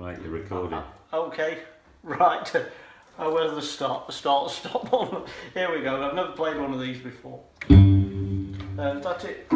Right, you're recording. Okay, right. Oh, where's the stop on? Here we go. I've never played one of these before. That's it.